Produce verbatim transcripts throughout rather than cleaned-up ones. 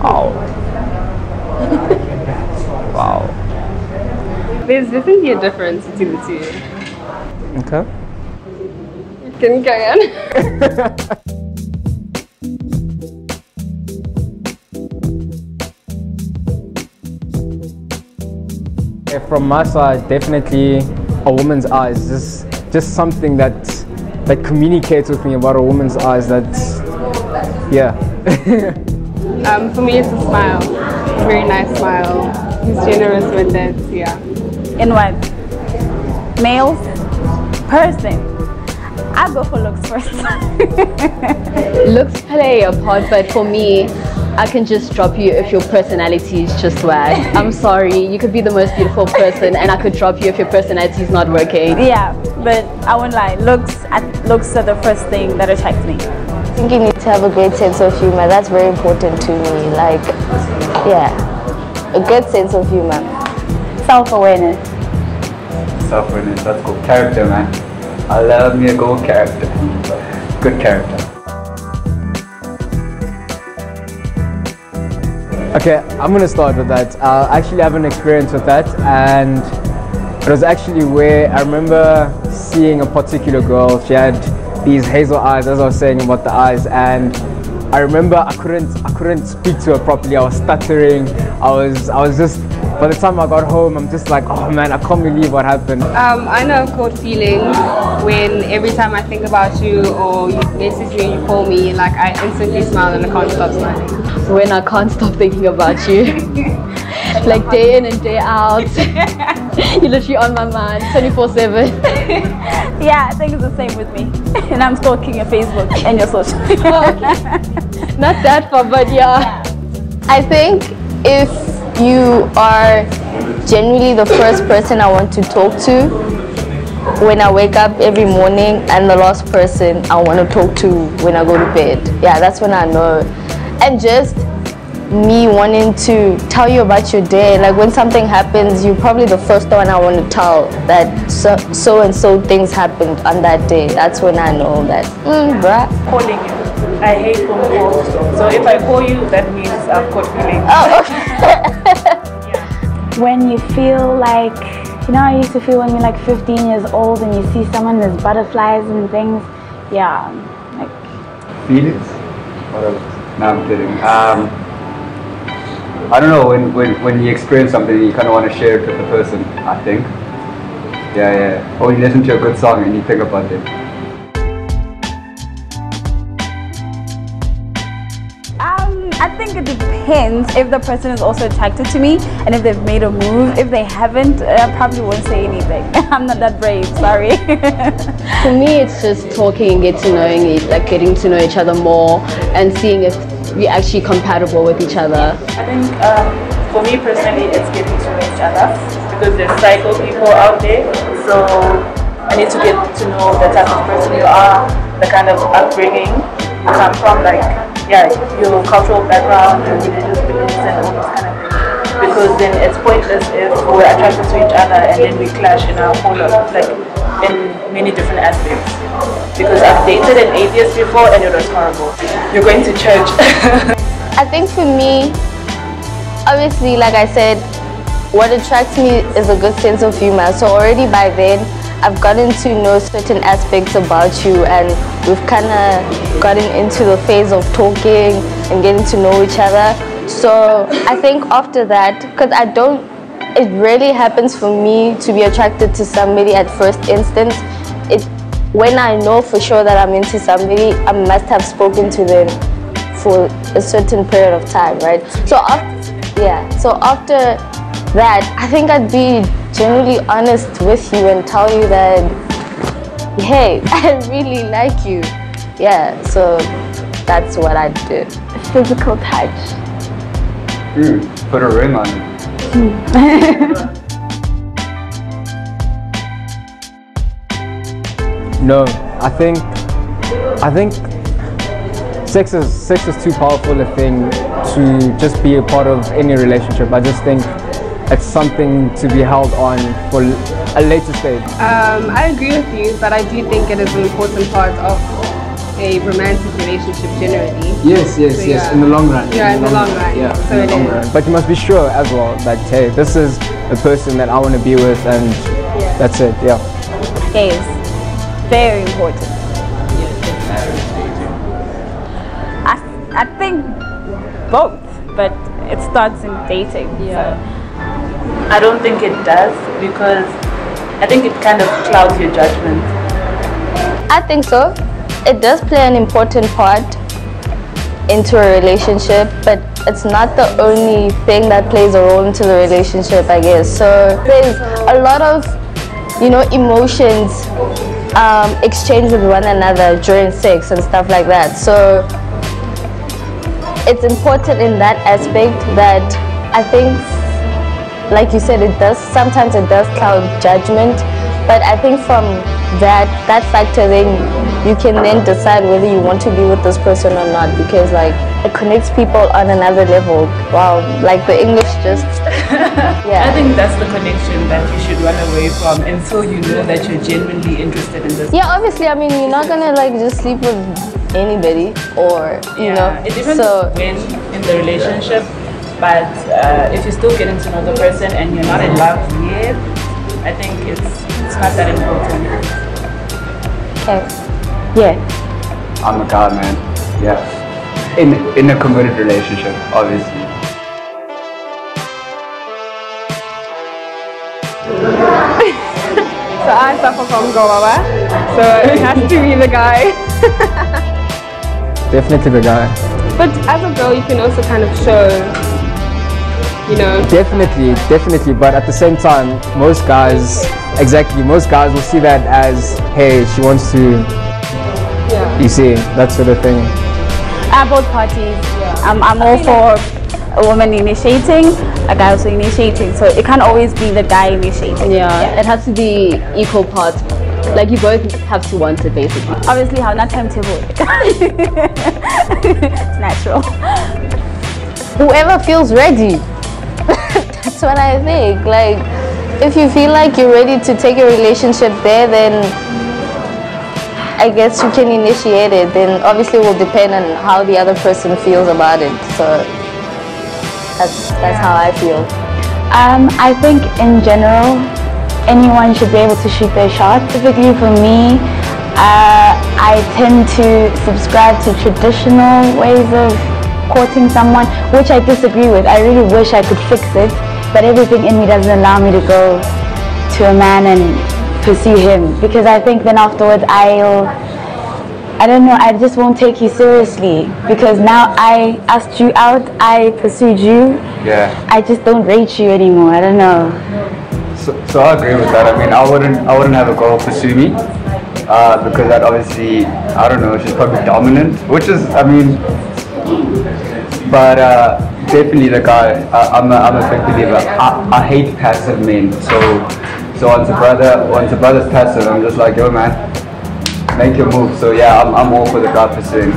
Wow. Wow. There's definitely a difference between the two. Okay. You can carry on. From my side, definitely a woman's eyes, just just something that that communicates with me about a woman's eyes. That, yeah. um, for me, it's a smile, a very nice smile. He's generous with it, yeah. In what? Males? Person? I go for looks first. Looks play a part, but for me, I can just drop you if your personality is just whack. I'm sorry, you could be the most beautiful person and I could drop you if your personality is not working. Yeah, but I won't lie, looks, looks are the first thing that attracts me. I think you need to have a great sense of humor. That's very important to me. Like, yeah, a good sense of humor. Self-awareness. Self-awareness, that's good. Character, man. I love me a good character. Good character. Okay, I'm going to start with that. I actually have an experience with that, and it was actually where I remember seeing a particular girl. She had these hazel eyes, as I was saying about the eyes, and I remember I couldn't I couldn't speak to her properly. I was stuttering. I was I was just, by the time I got home, I'm just like, oh man, I can't believe what happened. Um, I know a cold feeling when every time I think about you or you message me, you call me, like I instantly smile and I can't stop smiling. When I can't stop thinking about you, like day in and day out, you're literally on my mind, twenty-four seven. Yeah, I think it's the same with me. And I'm stalking your Facebook and your social. Oh, okay. Not that far, but yeah. I think if you are genuinely the first person I want to talk to when I wake up every morning and the last person I want to talk to when I go to bed, yeah, that's when I know. And just me wanting to tell you about your day, like when something happens, you're probably the first one I want to tell that so, so and so things happened on that day. That's when I know that, mm, bruh. Calling you. I hate phone calls. So if I call you, that means I've got feelings. Oh, okay. Yeah. When you feel like, you know, I used to feel when you're like fifteen years old and you see someone, there's butterflies and things. Yeah, like. Feelings? What else? No, I'm kidding. Um, I don't know, when, when, when you experience something, you kind of want to share it with the person, I think. Yeah, yeah. Or you listen to a good song and you think about it. Um, I think it depends if the person is also attracted to me and if they've made a move. If they haven't, I probably won't say anything. I'm not that brave, sorry. For me, it's just talking and get to knowing it, like getting to know each other more and seeing if we're actually compatible with each other. I think um, for me personally, it's getting to know each other because there's psycho people out there. So I need to get to know the type of person you are, the kind of upbringing you come from, like yeah, your cultural background, your religious beliefs, and all those kind of things. Because then it's pointless if we're attracted to each other and then we clash in our whole lot, like in many different aspects. Because I've dated an atheist before and it was horrible. You're going to church. I think for me, obviously, like I said, what attracts me is a good sense of humor. So already by then, I've gotten to know certain aspects about you and we've kind of gotten into the phase of talking and getting to know each other. So I think after that, because I don't, it rarely happens for me to be attracted to somebody at first instance. It, when I know for sure that I'm into somebody, I must have spoken to them for a certain period of time, right? So after, yeah, so after that, I think I'd be generally honest with you and tell you that, hey, I really like you. Yeah, so that's what I do. Physical touch. Mm, put a ring on it. Mm. No, I think I think sex is sex is too powerful a thing to just be a part of any relationship. I just think it's something to be held on for a later stage. Um, I agree with you, but I do think it is an important part of a romantic relationship generally. Yes, yes, so, yes, yeah. in the long run. Yeah, in the long, long run. run. Yeah, so in the long run. But you must be sure as well that, hey, this is a person that I want to be with, and yeah. that's it, yeah. Gaze. Very important. I, I think both, but it starts in dating. Yeah. So. I don't think it does, because I think it kind of clouds your judgment. I think so. It does play an important part into a relationship, but it's not the only thing that plays a role into the relationship, I guess. So there's a lot of, you know, emotions um, exchanged with one another during sex and stuff like that. So it's important in that aspect that I think, like you said, it does, sometimes it does cloud judgment, but I think from that, that factor then, you can then decide whether you want to be with this person or not, because like it connects people on another level. Wow, like the English just, yeah. I think that's the connection that you should run away from until you know that you're genuinely interested in this. Yeah, obviously, I mean, you're not gonna like just sleep with anybody or, you yeah, know. It depends so, when in the relationship, but uh, if you're still getting to know the person and you're not in love yet, I think it's, it's not that important. Okay. Yeah. I'm a guy, man. Yeah. In in a committed relationship, obviously. So I suffer from go baba. So it has to be the guy. Definitely the guy. But as a girl, you can also kind of show, you know. Definitely, definitely. But at the same time, most guys, exactly, most guys will see that as, hey, she wants to. You see, that sort of thing. Uh, both parties. Yeah. I'm, I'm all for a woman initiating, a guy also initiating. So it can't always be the guy initiating. Yeah, yeah. It has to be equal parts. Like you both have to want it, basically. Obviously, how not timetable. It's natural. Whoever feels ready. That's what I think. Like, if you feel like you're ready to take a relationship there, then I guess you can initiate it. Then obviously it will depend on how the other person feels about it. So that's that's yeah. how I feel. Um, I think in general, anyone should be able to shoot their shot. Typically for me, uh, I tend to subscribe to traditional ways of courting someone, which I disagree with. I really wish I could fix it, but everything in me doesn't allow me to go to a man and pursue him, because I think then afterwards I'll, I don't know, I just won't take you seriously, because now I asked you out, I pursued you, yeah, I just don't rate you anymore. I don't know. So, so I agree with that. I mean, I wouldn't, I wouldn't have a girl pursue me, uh, because that obviously, I don't know, she's probably dominant, which is, I mean, but uh, definitely the guy. I, I'm a, I'm a big believer. I, I hate passive men, so. So once a brother, once a brother's passive, I'm just like, yo man, make your move. So yeah, I'm, I'm all for the guy pursuing.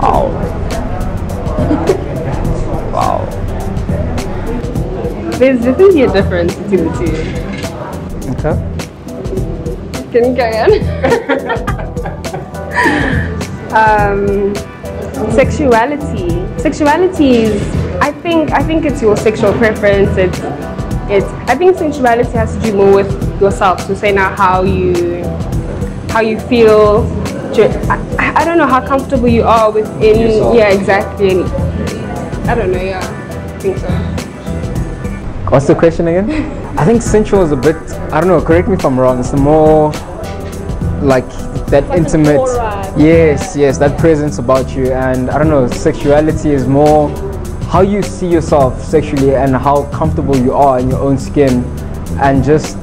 Wow. Wow. There's definitely a difference between the two. Okay. Can you carry on? um. Sexuality. Sexuality is, I think, I think it's your sexual preference. It's, it's. I think sensuality has to do more with yourself. So say now how you, how you feel. I, I don't know how comfortable you are within. Yourself. Yeah, exactly. I don't know. Yeah, I think so. What's the question again? I think sensual is a bit. I don't know. Correct me if I'm wrong. It's more like that intimate. Yes, yes, that presence about you, and I don't know, sexuality is more how you see yourself sexually and how comfortable you are in your own skin, and just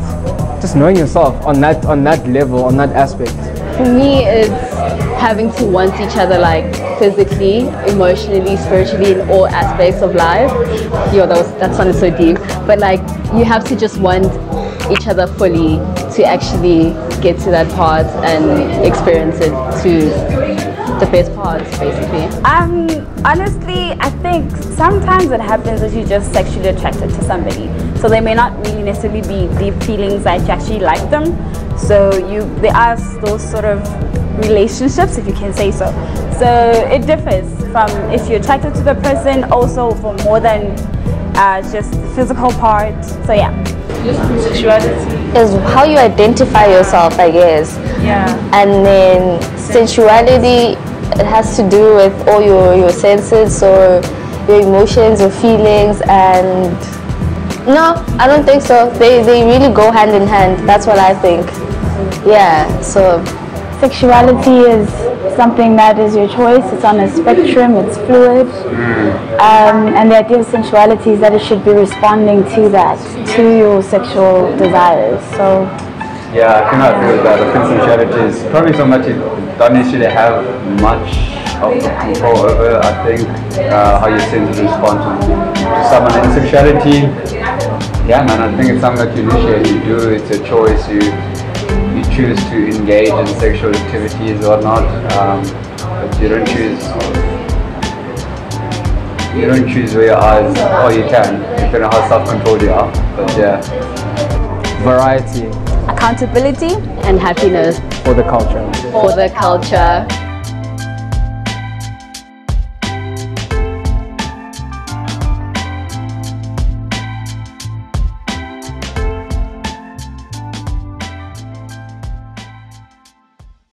just knowing yourself on that on that level, on that aspect. For me, it's having to want each other, like physically, emotionally, spiritually, in all aspects of life. Yo, that was, that sounded so deep, but like you have to just want each other fully to actually get to that part and experience it to the best parts, basically? Um, honestly, I think sometimes it happens that you're just sexually attracted to somebody. So they may not really necessarily be deep feelings that you actually like them. So you, there are those sort of relationships, if you can say so. So it differs from if you're attracted to the person, also for more than uh, just the physical part. So yeah. Just through sexuality. Is how you identify yourself, I guess. Yeah. And then sensuality, it has to do with all your, your senses or your emotions or feelings, and no, I don't think so. They, they really go hand in hand. That's what I think. Yeah, so. Sexuality is something that is your choice. It's on a spectrum, it's fluid. Um, and the idea of sensuality is that it should be responding to that, to your sexual desires. So, yeah, I cannot agree with that. I think sensuality is probably so much you don't necessarily have much of control over. I think uh, how your senses respond to someone. And sexuality, yeah, man, I think it's something that you initiate, you do, it's a choice. You you choose to engage in sexual activities or not, um, but you don't choose. You don't choose where your eyes, or you can, depending on how self-controlled you are, but yeah. Variety. Accountability. And happiness. For the culture. For the culture.